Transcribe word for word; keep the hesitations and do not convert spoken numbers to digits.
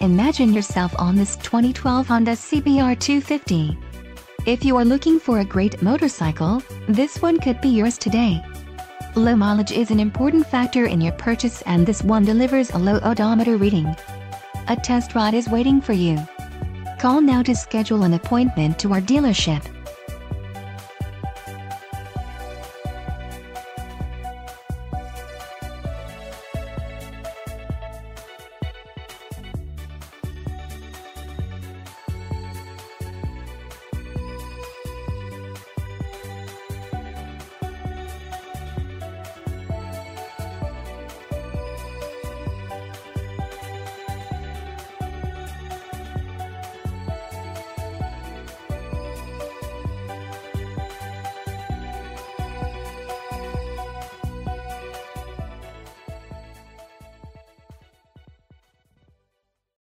Imagine yourself on this twenty twelve Honda C B R two fifty. If you are looking for a great motorcycle, this one could be yours today. Low mileage is an important factor in your purchase, and this one delivers a low odometer reading. A test ride is waiting for you. Call now to schedule an appointment to our dealership.